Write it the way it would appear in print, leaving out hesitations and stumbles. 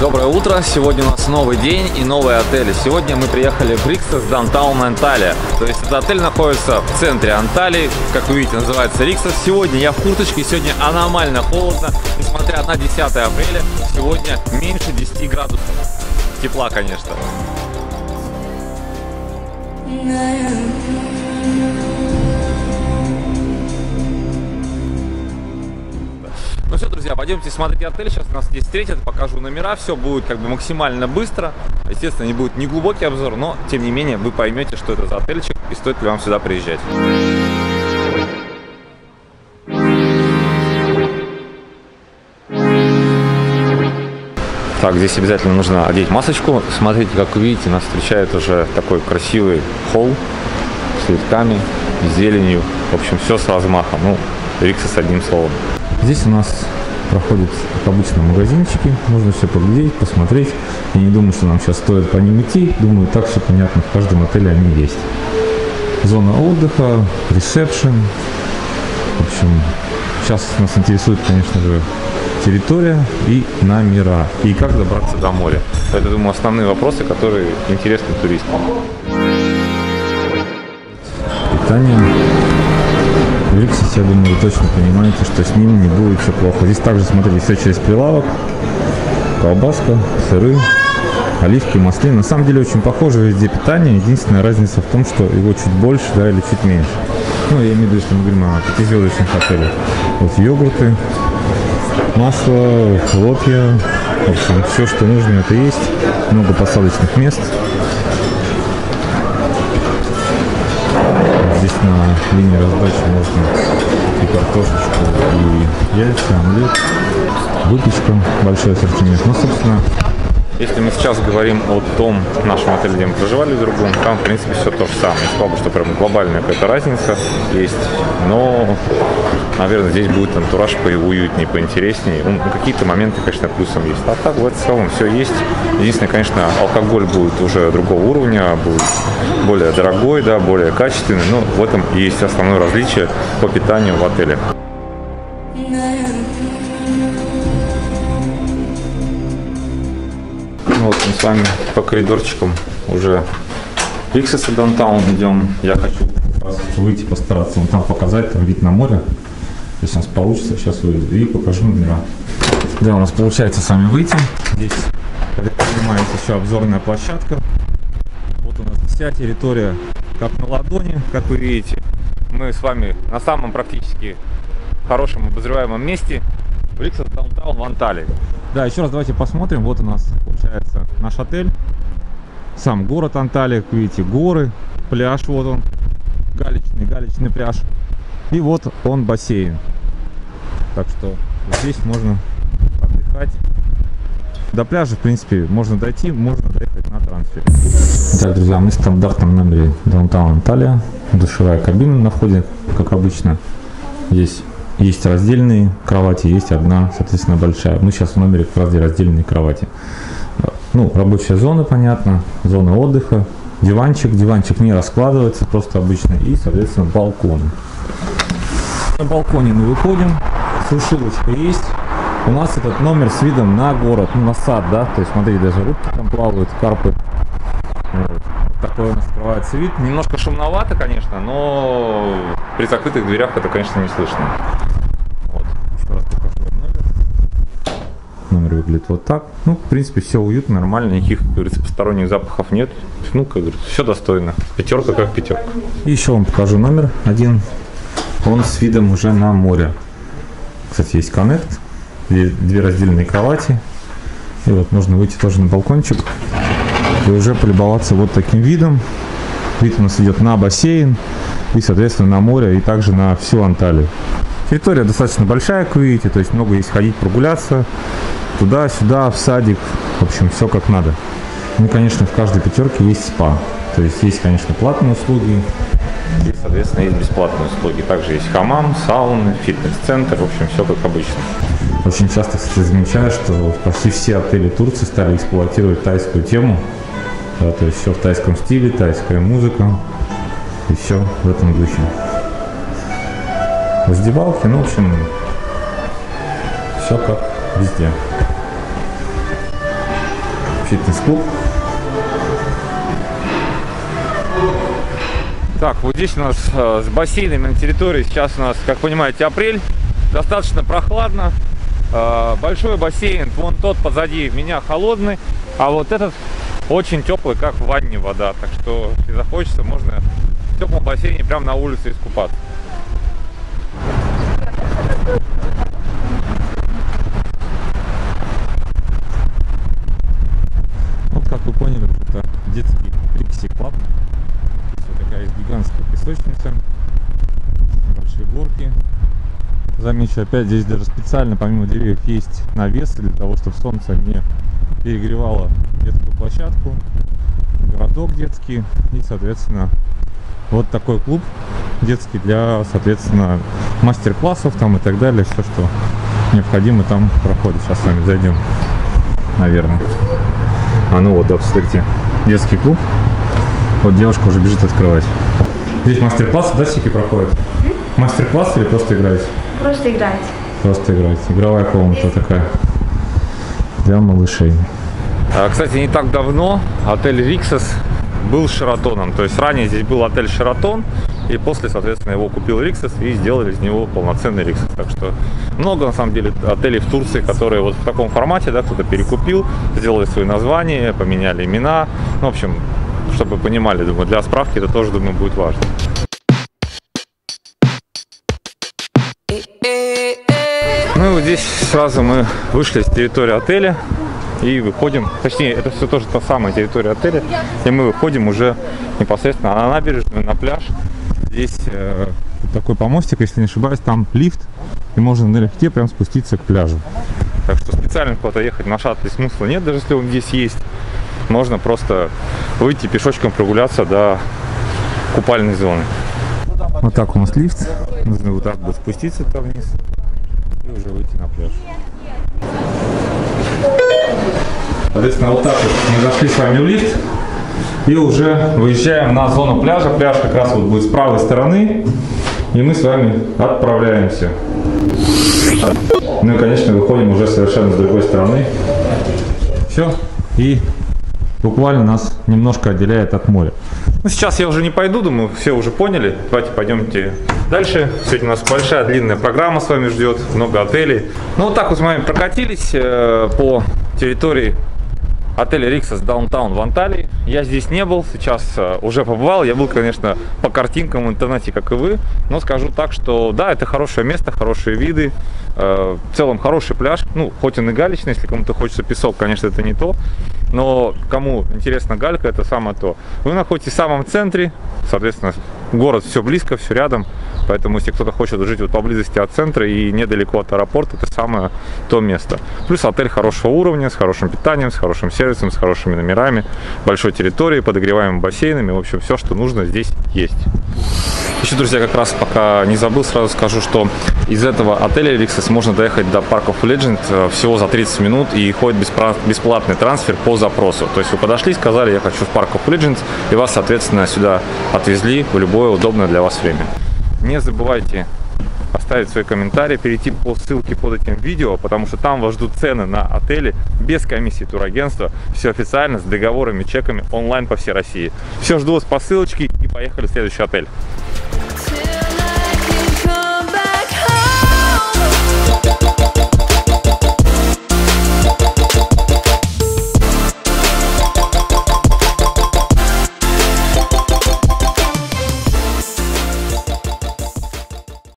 Доброе утро! Сегодня у нас новый день и новые отели. Сегодня мы приехали в Rixos Downtown Antalya. То есть этот отель находится в центре Анталии, как вы видите, называется Rixos. Сегодня я в курточке, сегодня аномально холодно, несмотря на 10 апреля, сегодня меньше 10 градусов. Тепла, конечно. Ну все, друзья, пойдемте смотреть отель. Сейчас нас здесь встретят, покажу номера. Все будет как бы максимально быстро. Естественно, не будет неглубокий обзор, но тем не менее вы поймете, что это за отельчик и стоит ли вам сюда приезжать. Так, здесь обязательно нужно одеть масочку. Смотрите, как вы видите, нас встречает уже такой красивый холл с цветками, с зеленью. В общем, все с размахом. Ну, Rixos одним словом. Здесь у нас проходят, как обычно, магазинчики. Можно все поглядеть, посмотреть. Я не думаю, что нам сейчас стоит по ним идти. Думаю, так все понятно. В каждом отеле они есть. Зона отдыха, ресепшн. В общем, сейчас нас интересует, конечно же, территория и номера. И как добраться до моря. Это, думаю, основные вопросы, которые интересны туристам. Питание. В Rixos, я думаю, вы точно понимаете, что с ними не будет все плохо. Здесь также, смотрите, все через прилавок. Колбаска, сыры, оливки, маслины. На самом деле очень похоже везде питание. Единственная разница в том, что его чуть больше, да, или чуть меньше. Ну, я имею в виду, что мы говорим о пятизвездочных отелях. Вот йогурты, масло, хлопья. В общем, все, что нужно, это есть. Много посадочных мест. Здесь на линии раздачи можно и картошечку, и яйца, омлет, выпечка, большой ассортимент. Ну, собственно, если мы сейчас говорим о том нашем отеле, где мы проживали в другом, там, в принципе, все то же самое. Я сказал бы, что прям глобальная какая-то разница есть, но, наверное, здесь будет антураж поуютнее, поинтереснее. Ну, какие-то моменты, конечно, плюсом есть. А так, в целом, все есть. Единственное, конечно, алкоголь будет уже другого уровня, будет более дорогой, да, более качественный, но в этом и есть основное различие по питанию в отеле. Ну вот мы с вами по коридорчикам уже Rixos Downtown идем. Я хочу выйти, постараться вам там показать, там вид на море. Если у нас получится, сейчас выйду и покажу номера. Да, у нас получается с вами выйти. Здесь, как понимаете, еще обзорная площадка. Вот у нас вся территория как на ладони, как вы видите. Мы с вами на самом практически хорошем обозреваемом месте Rixos Downtown в Анталии. Да, еще раз давайте посмотрим. Вот у нас получается наш отель. Сам город Анталия, как видите, горы, пляж, вот он, галечный пляж. И вот он бассейн. Так что здесь можно отдыхать. До пляжа, в принципе, можно дойти, можно доехать на трансфер. Так, друзья, мы в стандартном номере Downtown Анталия. Душевая кабина находится, как обычно. Здесь есть раздельные кровати, есть одна, соответственно, большая. Мы сейчас в номере как раз где раздельные кровати. Ну, рабочая зона, понятно, зона отдыха, диванчик. Диванчик не раскладывается, просто обычный. И, соответственно, балкон. На балконе мы выходим, сушилочка есть. У нас этот номер с видом на город, ну, на сад, да, то есть, смотрите, даже рыбки там плавают, карпы. Вот. Такой у нас открывается вид. Немножко шумновато, конечно, но при закрытых дверях это, конечно, не слышно. Вот. Еще раз покажу номер. Номер выглядит вот так. Ну, в принципе, все уютно, нормально, никаких, как говорится, посторонних запахов нет. Ну, как говорится, все достойно. Пятерка как пятерка. И еще вам покажу номер один. Он с видом уже на море. Кстати, есть коннект. Две раздельные кровати. И вот можно выйти тоже на балкончик и уже полюбоваться вот таким видом. Вид у нас идет на бассейн и, соответственно, на море, и также на всю Анталию. Территория достаточно большая, как видите, то есть много есть ходить, прогуляться туда-сюда, в садик. В общем, все как надо. Ну, конечно, в каждой пятерке есть спа. То есть есть, конечно, платные услуги. И, соответственно, есть бесплатные услуги. Также есть хамам, сауны, фитнес-центр. В общем, все как обычно. Очень часто, кстати, замечаю, что почти все отели Турции стали эксплуатировать тайскую тему. Да, то есть все в тайском стиле, тайская музыка и все в этом духе. Раздевалки, ну, в общем, все как везде. фитнес-клуб. Так, вот здесь у нас с бассейнами на территории. Сейчас у нас, как понимаете, апрель. Достаточно прохладно. Большой бассейн, вон тот позади меня холодный, а вот этот очень теплый, как в ванне вода. Так что, если захочется, можно в теплом бассейне прямо на улице искупаться. Вот, как вы поняли, это детский Рикси-клуб. Вот такая гигантская песочница, большие горки. Замечу, опять здесь даже специально, помимо деревьев, есть навесы для того, чтобы солнце не перегревало детскую площадку, городок детский и, соответственно, вот такой клуб детский для, соответственно, мастер-классов там и так далее, все, что необходимо там проходит. Сейчас с вами зайдем, наверное. А ну вот, да, посмотрите, детский клуб. Вот девушка уже бежит открывать. Здесь мастер-классы, да, всякие проходят? Мастер-класс или просто играете? Просто играете. Просто играете. Игровая комната такая для малышей. Кстати, не так давно отель Rixos был Шератоном. То есть ранее здесь был отель Шератон, и после, соответственно, его купил Rixos и сделали из него полноценный Rixos. Так что много, на самом деле, отелей в Турции, которые вот в таком формате, да, кто-то перекупил, сделали свои названия, поменяли имена. Ну, в общем, чтобы вы понимали, думаю, для справки это тоже, думаю, будет важно. Ну и вот здесь сразу мы вышли с территории отеля и выходим, точнее, это все тоже та самая территория отеля, и мы выходим уже непосредственно на набережную, на пляж. Здесь такой помостик, если не ошибаюсь, там лифт, и можно налегке прям спуститься к пляжу. Так что специально куда-то ехать на шаттле смысла нет, даже если он здесь есть. Можно просто выйти пешочком, прогуляться до купальной зоны. Вот так у нас лифт, нужно вот так вот спуститься там вниз и уже выйти на пляж. Соответственно, вот так вот мы зашли с вами в лифт и уже выезжаем на зону пляжа. Пляж как раз вот будет с правой стороны, и мы с вами отправляемся. Ну и, конечно, выходим уже совершенно с другой стороны. Все, и буквально нас немножко отделяет от моря. Ну, сейчас я уже не пойду, думаю, все уже поняли. Давайте пойдемте дальше. Сегодня у нас большая длинная программа с вами ждет, много отелей. Ну, вот так вот с вами прокатились по территории отеля Rixos Downtown в Анталии. Я здесь не был, сейчас уже побывал. Я был, конечно, по картинкам в интернете, как и вы. Но скажу так, что да, это хорошее место, хорошие виды. В целом хороший пляж. Ну, хоть он и галечный, если кому-то хочется песок, конечно, это не то. Но кому интересно галька, это самое то. Вы находитесь в самом центре, соответственно, город все близко, все рядом. Поэтому, если кто-то хочет жить вот поблизости от центра и недалеко от аэропорта, это самое то место. Плюс отель хорошего уровня, с хорошим питанием, с хорошим сервисом, с хорошими номерами, большой территорией, подогреваемыми бассейнами. В общем, все, что нужно, здесь есть. Еще, друзья, как раз пока не забыл, сразу скажу, что из этого отеля Rixos можно доехать до Land of Legends всего за 30 минут, и ходит бесплатный трансфер по запросу. То есть вы подошли, сказали, я хочу в Land of Legends, и вас, соответственно, сюда отвезли в любое удобное для вас время. Не забывайте оставить свои комментарии, перейти по ссылке под этим видео, потому что там вас ждут цены на отели без комиссии турагентства, все официально, с договорами, чеками, онлайн по всей России. Все, жду вас по ссылочке, и поехали в следующий отель.